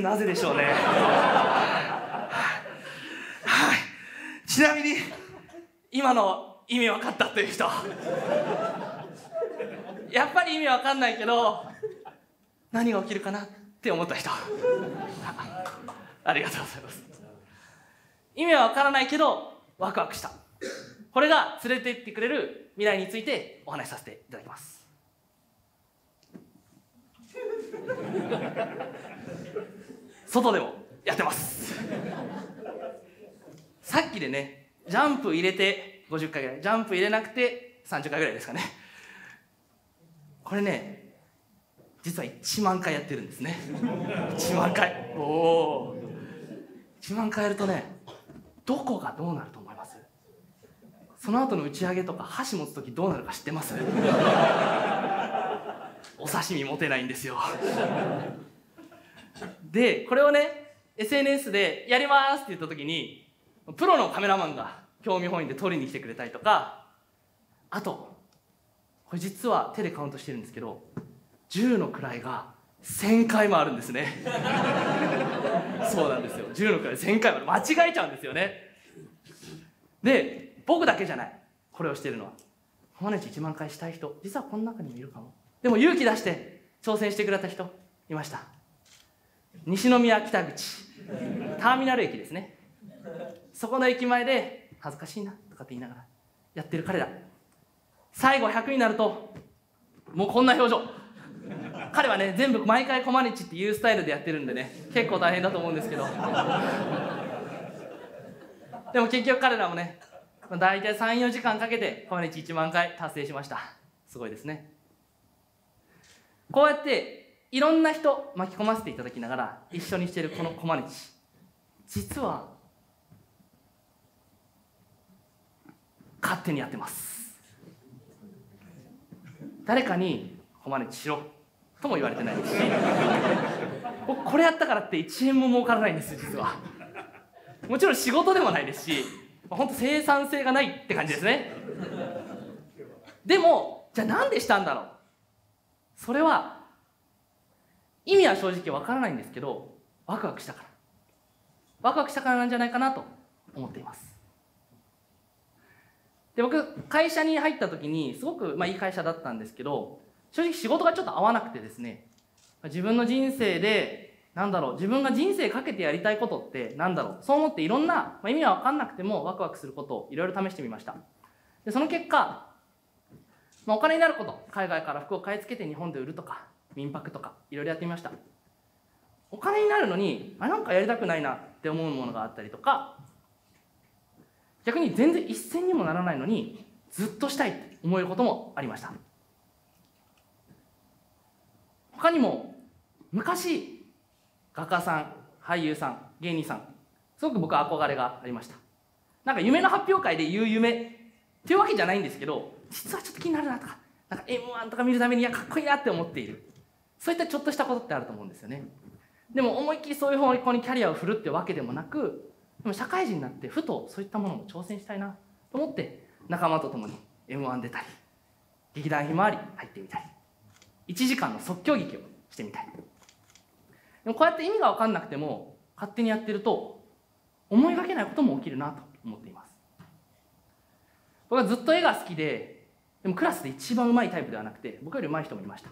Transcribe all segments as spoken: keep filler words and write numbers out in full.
なぜでしょうね。はい、ちなみに今の意味分かったという人やっぱり意味分かんないけど何が起きるかなって思った人ありがとうございます。意味は分からないけどワクワクした、これが連れて行ってくれる未来についてお話しさせていただきます。外でもやってますさっきでね、ジャンプ入れてごじゅっかいぐらい、ジャンプ入れなくてさんじゅっかいぐらいですかね。これね、実はいちまんかいやってるんですねいちまんかい。おお、いちまんかいやるとね、どこがどうなると思います？その後の打ち上げとか箸持つ時どうなるか知ってます？お刺身持てないんですよで、これをね、エスエヌエス でやりますって言った時にプロのカメラマンが興味本位で撮りに来てくれたりとか、あとこれ実は手でカウントしてるんですけど、じゅうの位がせんかいもあるんですねそうなんですよ、じゅうの位せんかいもある。間違えちゃうんですよね。で、僕だけじゃない、これをしてるのは毎日いちまんかいしたい人、実はこの中にもいるかも。でも勇気出して挑戦してくれた人いました。西宮北口ターミナル駅ですね。そこの駅前で恥ずかしいなとかって言いながらやってる彼だ。最後ひゃくになるともうこんな表情彼はね、全部毎回コマニチっていうスタイルでやってるんでね、結構大変だと思うんですけどでも結局彼らもね、大体さん、よじかんかけてコマニチいちまんかい達成しました。すごいですね。こうやっていろんな人巻き込ませていただきながら一緒にしているこのコマネチ、実は勝手にやってます。誰かにコマネチしろとも言われてないですし僕これやったからっていちえんも儲からないんですよ。実はもちろん仕事でもないですし、本当生産性がないって感じですね。でもじゃあなんでしたんだろう。それは意味は正直わからないんですけど、ワクワクしたから、ワクワクしたからなんじゃないかなと思っています。で、僕会社に入った時にすごく、まあ、いい会社だったんですけど、正直仕事がちょっと合わなくてですね、自分の人生で何だろう、自分が人生かけてやりたいことって何だろう、そう思っていろんな、まあ、意味は分かんなくてもワクワクすることをいろいろ試してみました。でその結果、まあ、お金になること、海外から服を買い付けて日本で売るとか民泊とかいろいろやってみました。お金になるのにあ、なんかやりたくないなって思うものがあったりとか、逆に全然一銭にもならないのにずっとしたいって思えることもありました。他にも昔画家さん、俳優さん、芸人さん、すごく僕は憧れがありました。なんか夢の発表会で言う夢っていうわけじゃないんですけど、実はちょっと気になるなとか、なんか エムワン とか見るために、いやかっこいいなって思っている、そういったちょっとしたことってあると思うんですよね。でも思いっきりそういう方向にキャリアを振るってわけでもなく、でも社会人になってふとそういったものも挑戦したいなと思って、仲間と共に エムワン 出たり、劇団ひまわり入ってみたり、いちじかんの即興劇をしてみたり。でもこうやって意味が分かんなくても勝手にやってると、思いがけないことも起きるなと思っています。僕はずっと絵が好きで、でもクラスで一番うまいタイプではなくて、僕よりうまい人もいました。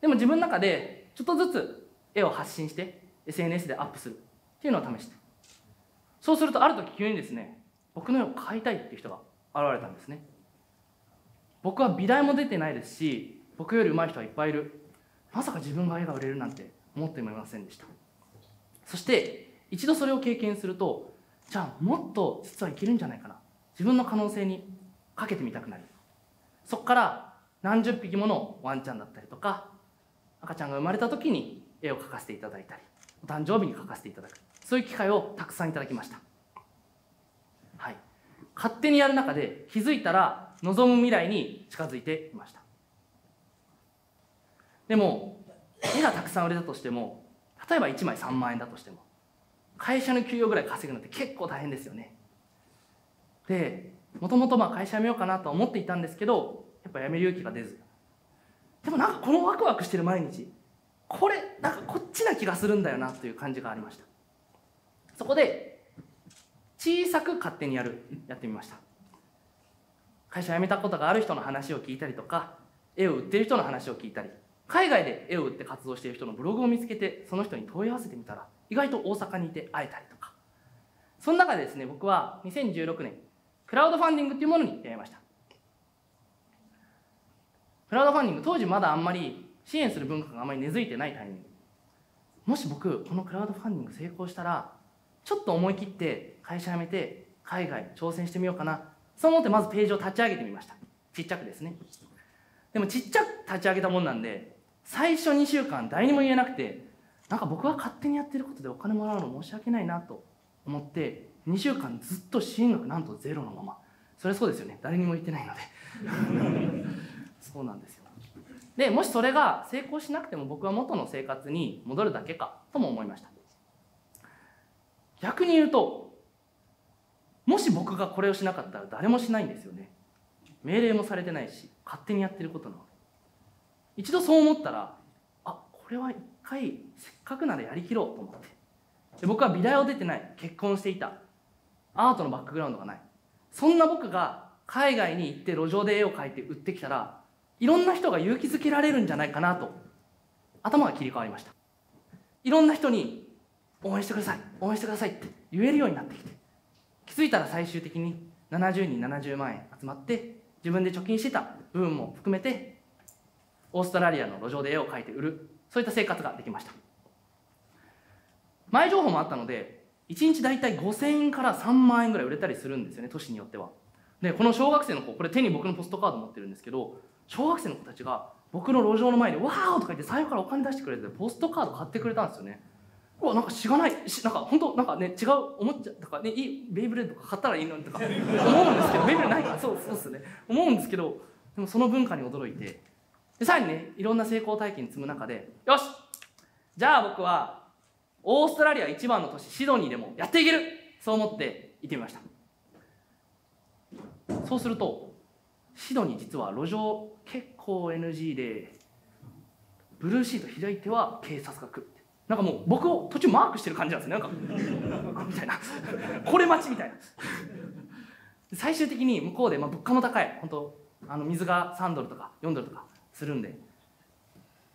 でも自分の中でちょっとずつ絵を発信して エスエヌエス でアップするっていうのを試して、そうするとある時急にですね、僕の絵を買いたいっていう人が現れたんですね。僕は美大も出てないですし、僕より上手い人はいっぱいいる。まさか自分が絵が売れるなんて思ってもいませんでした。そして一度それを経験すると、じゃあもっと実はいけるんじゃないかな、自分の可能性にかけてみたくなる。そこから何十匹ものワンちゃんだったりとか、赤ちゃんが生まれた時に絵を描かせていただいたり、お誕生日に描かせていただく、そういう機会をたくさんいただきました。はい、勝手にやる中で気づいたら望む未来に近づいていました。でも絵がたくさん売れたとしても、例えばいちまいさんまんえんだとしても、会社の給与ぐらい稼ぐのって結構大変ですよね。でもともとまあ会社辞めようかなと思っていたんですけど、やっぱ辞める勇気が出ず、でもなんかこのワクワクしてる毎日、これなんかこっちな気がするんだよなという感じがありました。そこで小さく勝手にやるやってみました。会社辞めたことがある人の話を聞いたりとか、絵を売ってる人の話を聞いたり、海外で絵を売って活動している人のブログを見つけて、その人に問い合わせてみたら意外と大阪にいて会えたりとか、その中でですね、僕はにせんじゅうろくねんクラウドファンディングというものに出会いました。クラウドファンディング、当時まだあんまり支援する文化があまり根付いてないタイミング、もし僕このクラウドファンディング成功したら、ちょっと思い切って会社辞めて海外挑戦してみようかな、そう思ってまずページを立ち上げてみました。ちっちゃくですね。でもちっちゃく立ち上げたもんなんで、最初にしゅうかん誰にも言えなくて、なんか僕は勝手にやってることでお金もらうの申し訳ないなと思って、にしゅうかんずっと支援額なんとゼロのまま、それそうですよね、誰にも言ってないのでそうなんですよ。でもしそれが成功しなくても、僕は元の生活に戻るだけかとも思いました。逆に言うと、もし僕がこれをしなかったら誰もしないんですよね。命令もされてないし、勝手にやってることなので、一度そう思ったら、あ、これは一回せっかくならやりきろうと思って、で僕は美大を出てない、結婚していた、アートのバックグラウンドがない、そんな僕が海外に行って路上で絵を描いて売ってきたら、いろんな人が勇気づけられるんじゃないかなと頭が切り替わりました。いろんな人に応援してください、応援してくださいって言えるようになってきて、気づいたら最終的にななじゅうにんななじゅうまんえん集まって、自分で貯金してた部分も含めてオーストラリアの路上で絵を描いて売る、そういった生活ができました。前情報もあったので、いちにちだいたいごせんえんからさんまんえんぐらい売れたりするんですよね、都市によっては。でこの小学生の子、これ手に僕のポストカード持ってるんですけど、小学生の子たちが僕の路上の前で「わー!」とか言って財布からお金出してくれて、ポストカード買ってくれたんですよね。うわ、なんかしがないし、なんか本当なんかね、違うおもちゃとかね、いいベイブレードとか買ったらいいのにとか思うんですけどベイブレードないから、そうそうっすね、思うんですけど、でもその文化に驚いて、でさらにね、いろんな成功体験積む中で、よし、じゃあ僕はオーストラリア一番の都市シドニーでもやっていける、そう思って行ってみました。そうするとシドニー、実は路上結構 エヌジー で、ブルーシート左手は警察が来る、なんかもう僕を途中マークしてる感じなんですね、なんかみたいなこれ待ちみたいな最終的に向こうで、まあ、物価も高い、本当あの水がさんドルとかよんドルとかするんで、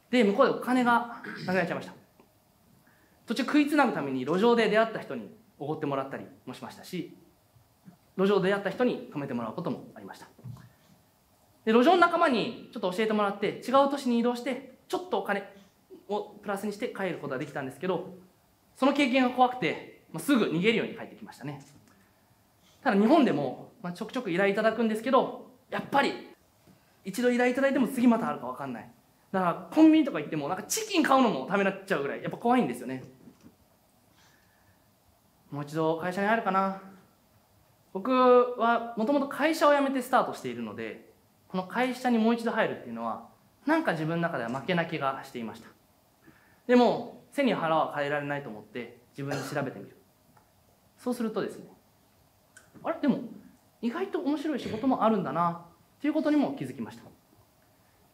で向こうでお金がなくなっちゃいました。途中食いつなぐために路上で出会った人におごってもらったりもしましたし、路上で出会った人に泊めてもらうこともありました。で路上の仲間にちょっと教えてもらって、違う都市に移動してちょっとお金をプラスにして帰ることができたんですけど、その経験が怖くて、まあ、すぐ逃げるように帰ってきましたね。ただ日本でも、まあ、ちょくちょく依頼いただくんですけど、やっぱり一度依頼いただいても次またあるか分かんない、だからコンビニとか行ってもなんかチキン買うのもためらっちゃうぐらいやっぱ怖いんですよね。もう一度会社に入るかな。僕はもともと会社を辞めてスタートしているので、この会社にもう一度入るっていうのはなんか自分の中では負けな気がしていました。でも背に腹は変えられないと思って自分で調べてみる。そうするとですね、あれでも意外と面白い仕事もあるんだなということにも気づきました。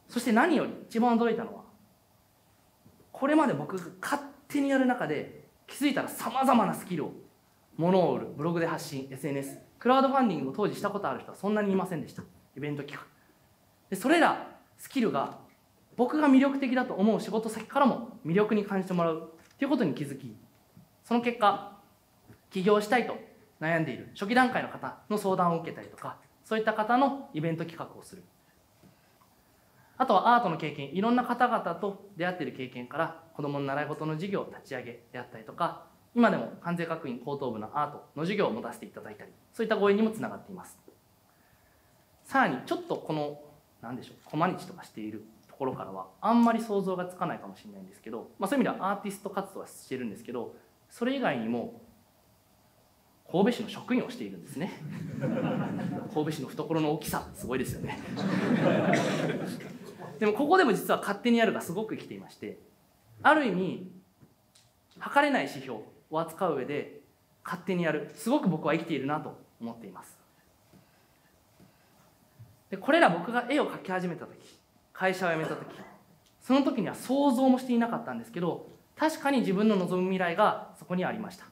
そして何より一番驚いたのは、これまで僕が勝手にやる中で気づいたらさまざまなスキルを、物を売る、ブログで発信、 エスエヌエス、 クラウドファンディングを当時したことある人はそんなにいませんでした。イベント企画で、それらスキルが僕が魅力的だと思う仕事先からも魅力に感じてもらうということに気づき、その結果起業したいと悩んでいる初期段階の方の相談を受けたりとか、そういった方のイベント企画をする。あとはアートの経験、いろんな方々と出会っている経験から、子どもの習い事の授業を立ち上げであったりとか、今でも関西学院高等部のアートの授業を持たせていただいたり、そういったご縁にもつながっています。さらにちょっとこの何でしょう、コマニチとかしているところからはあんまり想像がつかないかもしれないんですけど、まあ、そういう意味ではアーティスト活動はしているんですけど、それ以外にも神戸市の職員をしているんですね。神戸市の懐の大きさすごいですよね。でもここでも実は勝手にやるがすごく生きていまして、ある意味測れない指標を扱う上で勝手にやる、すごく僕は生きているなと思っています。でこれら、僕が絵を描き始めた時、会社を辞めた時、その時には想像もしていなかったんですけど、確かに自分の望む未来がそこにありました。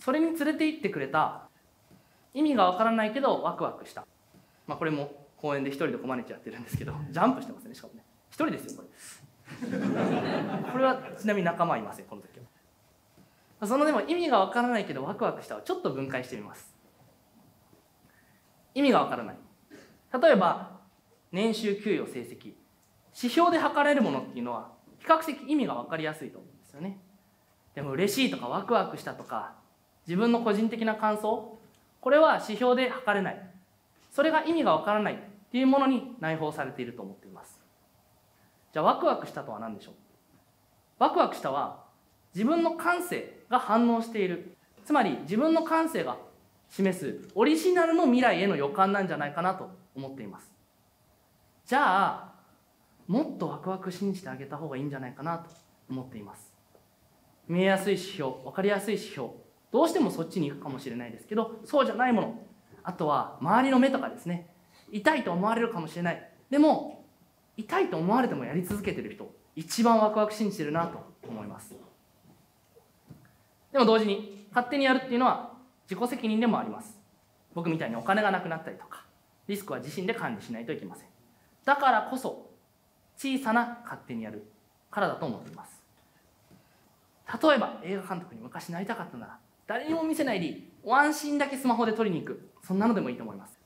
それに連れて行ってくれた、意味がわからないけどワクワクした、まあこれも公園で一人でコマネチやってるんですけど、ジャンプしてますね、しかもね、一人ですよこれ。これはちなみに仲間はいません、この時は。そのでも意味がわからないけどワクワクしたをちょっと分解してみます。意味がわからない、例えば年収、給与、成績、指標で測れるものっていうのは比較的意味が分かりやすいと思うんですよね。でも嬉しいとかワクワクしたとか、自分の個人的な感想、これは指標で測れない、それが意味が分からないっていうものに内包されていると思っています。じゃあワクワクしたとは何でしょう。ワクワクしたは自分の感性が反応している、つまり自分の感性が示すオリジナルの未来への予感なんじゃないかなと思っています。じゃあもっとワクワク信じてあげた方がいいんじゃないかなと思っています。見えやすい指標、分かりやすい指標、どうしてもそっちに行くかもしれないですけど、そうじゃないもの、あとは周りの目とかですね。痛いと思われるかもしれない、でも痛いと思われてもやり続けてる人、一番ワクワク信じてるなと思います。でも同時に勝手にやるっていうのは自己責任でもあります。僕みたいにお金がなくなったりとか、リスクは自身で管理しないといけません。だからこそ小さな勝手にやるからだと思っています。例えば映画監督に昔なりたかったなら、誰にも見せないでワンシーンだけスマホで撮りに行く、そんなのでもいいと思います。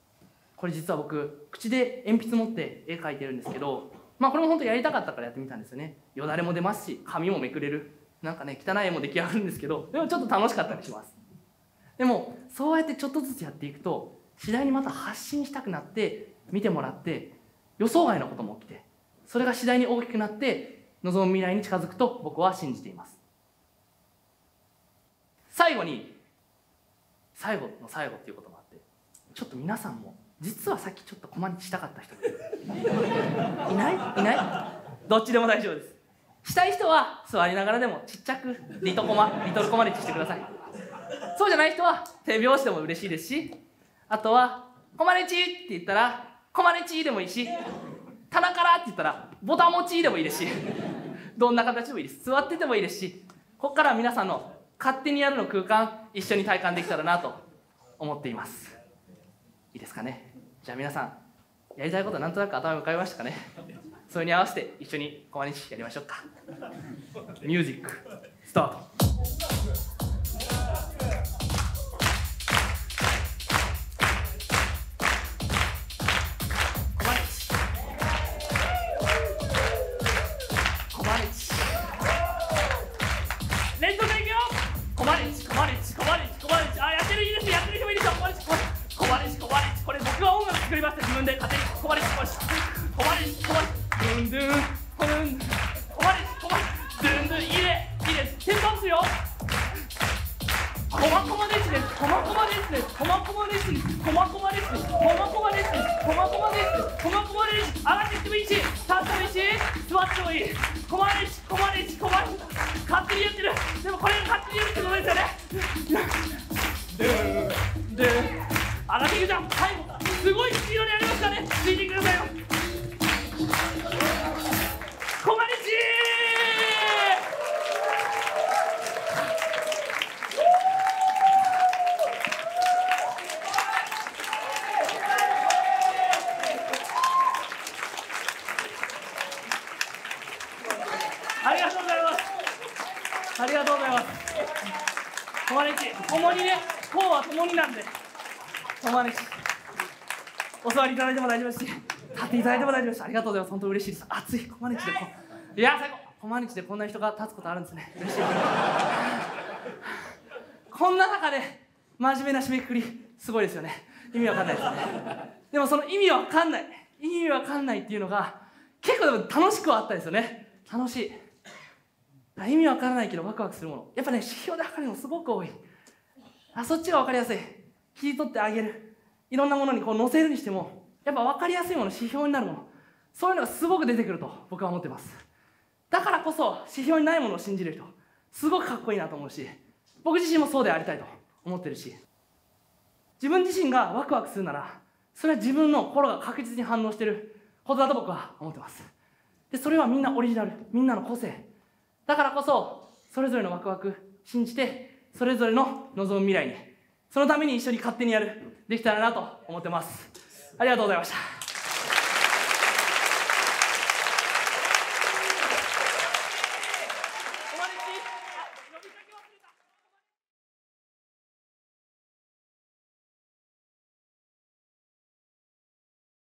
これ実は僕口で鉛筆持って絵描いてるんですけど、まあこれも本当やりたかったからやってみたんですよね。よだれも出ますし、紙もめくれる、なんかね汚い絵も出来上がるんですけど、でもちょっと楽しかったりします。でもそうやってちょっとずつやっていくと、次第にまた発信したくなって、見てもらって、予想外のことも起きて、それが次第に大きくなって望む未来に近づくと僕は信じています。最後に、最後の最後っていうこともあって、ちょっと皆さんも実はさっきちょっとコマにしたかった人いないいない、どっちでも大丈夫です。したい人は座りながらでもちっちゃくリトコマリトルコマにしてください。そうじゃない人は手拍子でも嬉しいですし、あとはコマネチって言ったらコマネチでもいいし、棚からって言ったらボタン持ちでもいいですし、どんな形でもいいです。座っててもいいですし、ここから皆さんの勝手にやるの空間、一緒に体感できたらなと思っています。いいですかね。じゃあ皆さん、やりたいことはなんとなく頭に浮かびましたかね。それに合わせて一緒にコマネチやりましょうか。ミュージックスタート。ありがとうございます。こまねち、主にね、功は共になんで、お招き、お座りいただいても大丈夫ですし、立っていただいても大丈夫ですし、ありがとうございます、本当に嬉しいです。熱い、こまねきでこ、いや、最高、こまねきでこんな人が立つことあるんですね、嬉しいです。こんな中で、真面目な締めくくり、すごいですよね、意味わかんないですね。でもその意味わかんない、意味わかんないっていうのが、結構でも楽しくはあったんですよね、楽しい。意味わからないけどワクワクするもの、やっぱね指標で測るのすごく多い。あ、そっちが分かりやすい、切り取ってあげる、いろんなものにこう載せるにしてもやっぱ分かりやすいもの、指標になるもの、そういうのがすごく出てくると僕は思ってます。だからこそ指標にないものを信じる人すごくかっこいいなと思うし、僕自身もそうでありたいと思ってるし、自分自身がワクワクするならそれは自分の心が確実に反応してることだと僕は思ってます。でそれはみんなオリジナル、みんなの個性だからこそ、それぞれのワクワク信じて、それぞれの望む未来に、そのために一緒に勝手にやる、できたらなと思ってます。ありがとうございました。